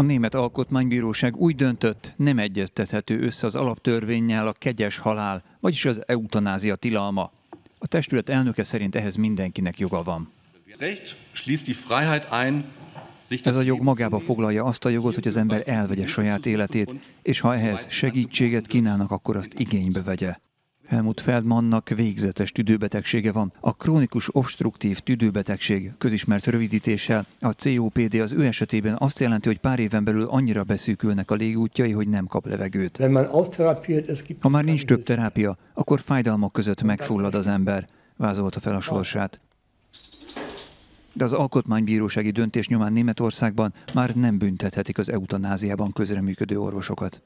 A Német Alkotmánybíróság úgy döntött, nem egyeztethető össze az alaptörvénnyel a kegyes halál, vagyis az eutanázia tilalma. A testület elnöke szerint ehhez mindenkinek joga van. Ez a jog magába foglalja azt a jogot, hogy az ember elvegye saját életét, és ha ehhez segítséget kínálnak, akkor azt igénybe vegye. Helmut Feldmannnak végzetes tüdőbetegsége van. A krónikus obstruktív tüdőbetegség, közismert rövidítéssel, a COPD az ő esetében azt jelenti, hogy pár éven belül annyira beszűkülnek a légútjai, hogy nem kap levegőt. Ha már nincs több terápia, akkor fájdalmak között megfullad az ember, vázolta fel a sorsát. De az alkotmánybírósági döntés nyomán Németországban már nem büntethetik az eutanáziában közreműködő orvosokat.